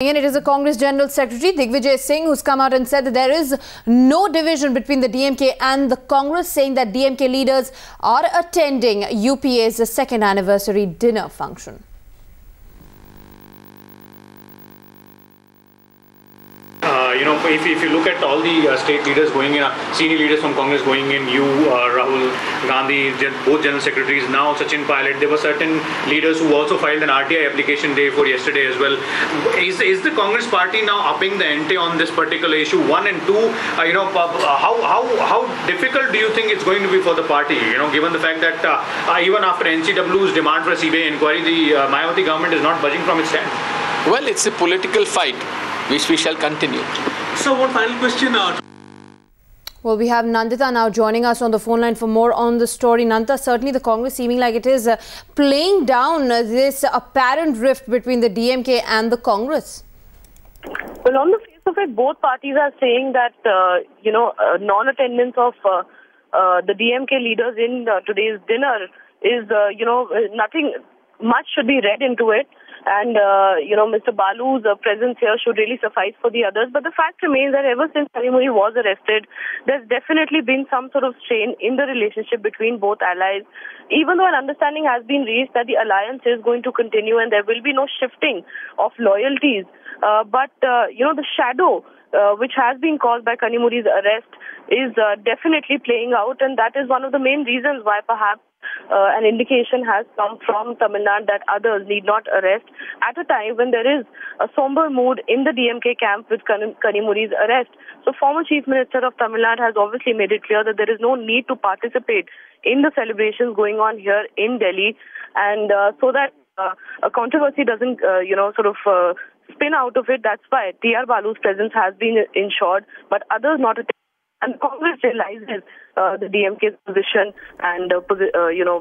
And it is a Congress General Secretary Digvijay Singh who's come out and said that there is no division between the DMK and the Congress, saying that DMK leaders are attending UPA's second anniversary dinner function. If you look at all the state leaders going in, senior leaders from Congress going in, you, Rahul Gandhi, both general secretaries, now Sachin Pilot, there were certain leaders who also filed an RTI application day for yesterday as well. Is the Congress party now upping the ante on this particular issue? One and two, how difficult do you think it's going to be for the party? You know, given the fact that even after NCW's demand for a CBI inquiry, the Mayawati government is not budging from its stand. Well, it's a political fight, which we shall continue. So one final question. Well, we have Nandita now joining us on the phone line for more on the story. Nandita, certainly the Congress seeming like it is playing down this apparent rift between the DMK and the Congress. Well, on the face of it, both parties are saying that, non-attendance of the DMK leaders in today's dinner is, nothing much should be read into it. And, Mr. Balu's presence here should really suffice for the others. But the fact remains that ever since Kanimozhi was arrested, there's definitely been some sort of strain in the relationship between both allies, even though an understanding has been reached that the alliance is going to continue and there will be no shifting of loyalties. The shadow which has been caused by Kanimozhi's arrest is definitely playing out, and that is one of the main reasons why perhaps an indication has come from Tamil Nadu that others need not arrest at a time when there is a somber mood in the DMK camp with Kanimozhi's arrest. So former Chief Minister of Tamil Nadu has obviously made it clear that there is no need to participate in the celebrations going on here in Delhi, and so that a controversy doesn't, spin out of it. That's why TR Balu's presence has been ensured, but others not attending. And Congress realizes the DMK's position and,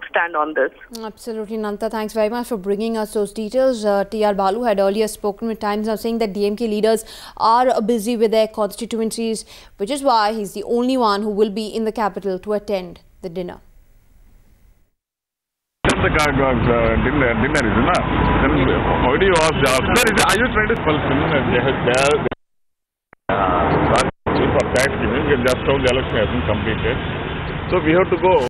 stand on this. Absolutely, Nandita. Thanks very much for bringing us those details. TR Balu had earlier spoken with Times Now saying that DMK leaders are busy with their constituencies, which is why he's the only one who will be in the capital to attend the dinner. Dinner is enough. How do you ask? Are you trying to fulfill? That given, just how the election hasn't completed, so we have to go.